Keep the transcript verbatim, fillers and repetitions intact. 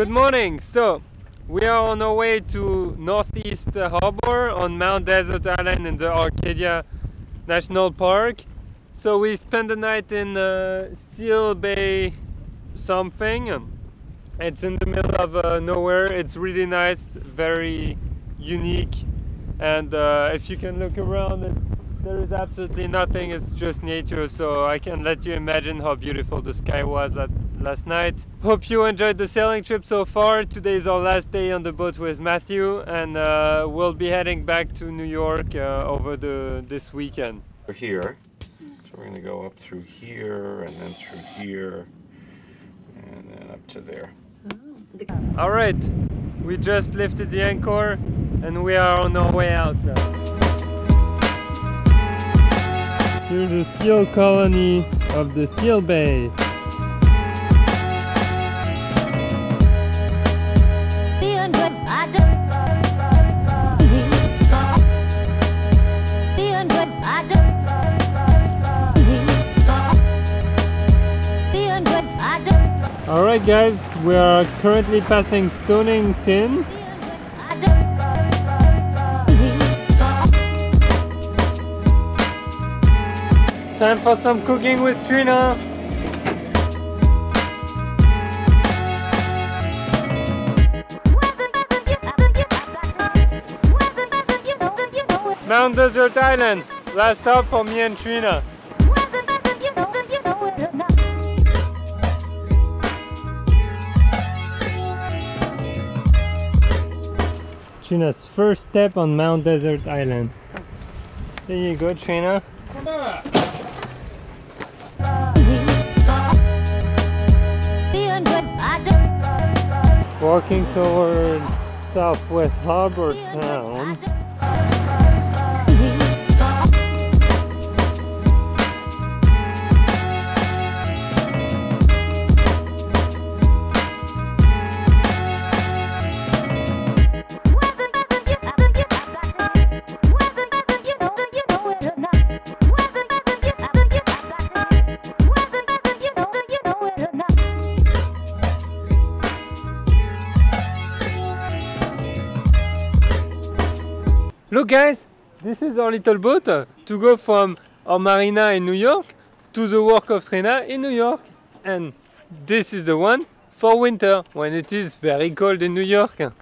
Good morning. So we are on our way to Northeast Harbor on Mount Desert Island in the Acadia National Park. So we spent the night in uh, Seal Bay something. It's in the middle of uh, nowhere. It's really nice, very unique, and uh, if you can look around, it's, there is absolutely nothing. It's just nature, so I can let you imagine how beautiful the sky was at last night. Hope you enjoyed the sailing trip so far. Today is our last day on the boat with Matthew, and uh, we'll be heading back to New York uh, over the this weekend. We're here, so we're gonna go up through here and then through here and then up to there. All right, we just lifted the anchor and we are on our way out now. Here's the seal colony of the Seal Bay. Alright guys, we are currently passing Stonington. Time for some cooking with Trina! Mount Desert Island, last stop for me and Trina. Trina's first step on Mount Desert Island. There you go, Trina. Come on. Walking toward Southwest Harbor town. Look guys, this is our little boat to go from our marina in New York to the work of Trina in New York. And this is the one for winter, when it is very cold in New York.